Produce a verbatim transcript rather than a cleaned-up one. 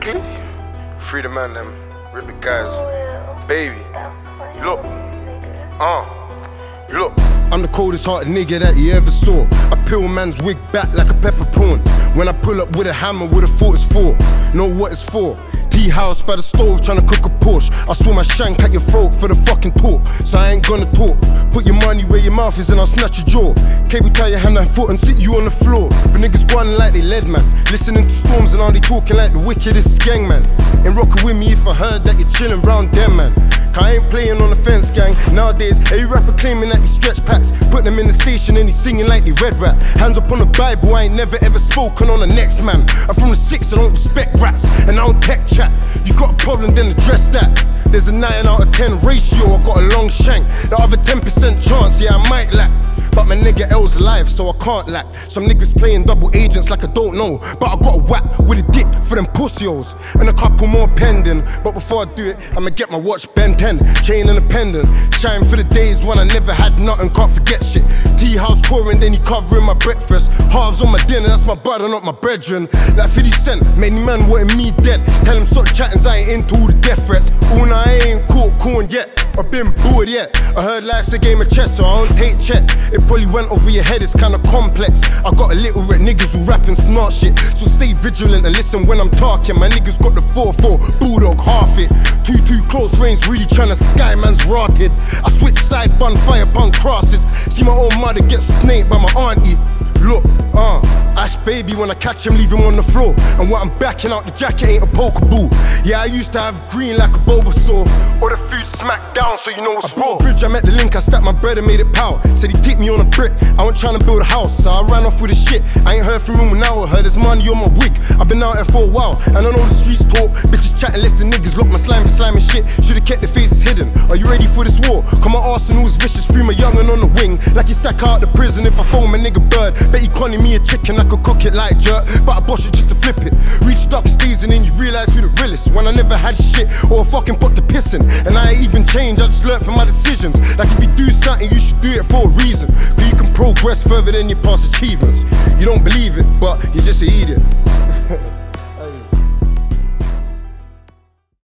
Click. Free the man, them. Rip the guys. Baby. You look. Uh. You look. I'm the coldest hearted nigga that you ever saw. I peel man's wig back like a peppercorn. When I pull up with a hammer, would have thought it's for. Know what it's for. D-house by the stove trying to cook a Porsche. I saw my shank at your throat for the fucking talk, so I ain't gonna talk. Put your money where your mouth is and I'll snatch your jaw. Cable tie your hand and foot and sit you on the floor. The niggas grinding like they lead, man. Listening to storms and all they talking like the wickedest gang, man. Ain't rocking with me if I heard that you're chilling round them, man. Cause I ain't playing on the fence, gang. Nowadays, every rapper claiming that they stretch packs. Put them in the station and he singing like they red rat. Hands up on the Bible, I ain't never ever spoken on the next man. I'm from the six, I don't respect rats, and I don't tech chat. You got a problem, then address that. There's a nine out of ten ratio, I got a long shank. The other ten percent chance, yeah, I might lack. But my nigga L's alive, so I can't lack. Some niggas playing double agents like I don't know. But I got a whack with a dick for them pussios. And a couple more pending. But before I do it, I'ma get my watch Ben ten. Chain and a pendant. Shine for the days when I never had nothing, can't forget shit. Tea house pouring, then he covering my breakfast. Halves on my dinner, that's my butter, not my brethren. Like fifty cent, many man wanting me dead. Tell him stop chatting, I ain't into all the death threats. All nah, I ain't caught corn yet. I've been booed yet. I heard life's a game of chess, so I don't take check. It probably went over your head, it's kinda complex. I got a little red niggas who rap and snort shit, so stay vigilant and listen when I'm talking. My niggas got the four four, bulldog half it. Two two close range, really tryna sky man's rotted. I switch side bun, fire bun crosses. See my old mother get snaked by my auntie. Look, uh, Ashh Baby, when I catch him, leave him on the floor. And when I'm backing out, the jacket ain't a poker ball. Yeah, I used to have green like a Bulbasaur. Or the food smacked down, so you know it's raw. Bridge, I met the link, I stacked my bread and made it pow. Said he tipped me on a brick, I went trying to build a house. So I ran off with the shit, I ain't heard from him now. I heard his money on my wig, I've been out here for a while. And I know the streets talk, bitches chatting, less than niggas. Look, my slime is slime and shit, should've kept the faces hidden. Are you ready for this war? Cause my arsenal is vicious, free my young'un on the wing. Like he sack out the prison if I phone my nigga bird. Bet he conning me a chicken, I could cook it like jerk. But I bosh it just to flip it. Reached up, stays, and then you realise who the realest. When I never had shit or a fucking pot to piss in. And I ain't even changed, I just learned from my decisions. Like if you do something, you should do it for a reason. Cause you can progress further than your past achievements. You don't believe it, but you just an idiot.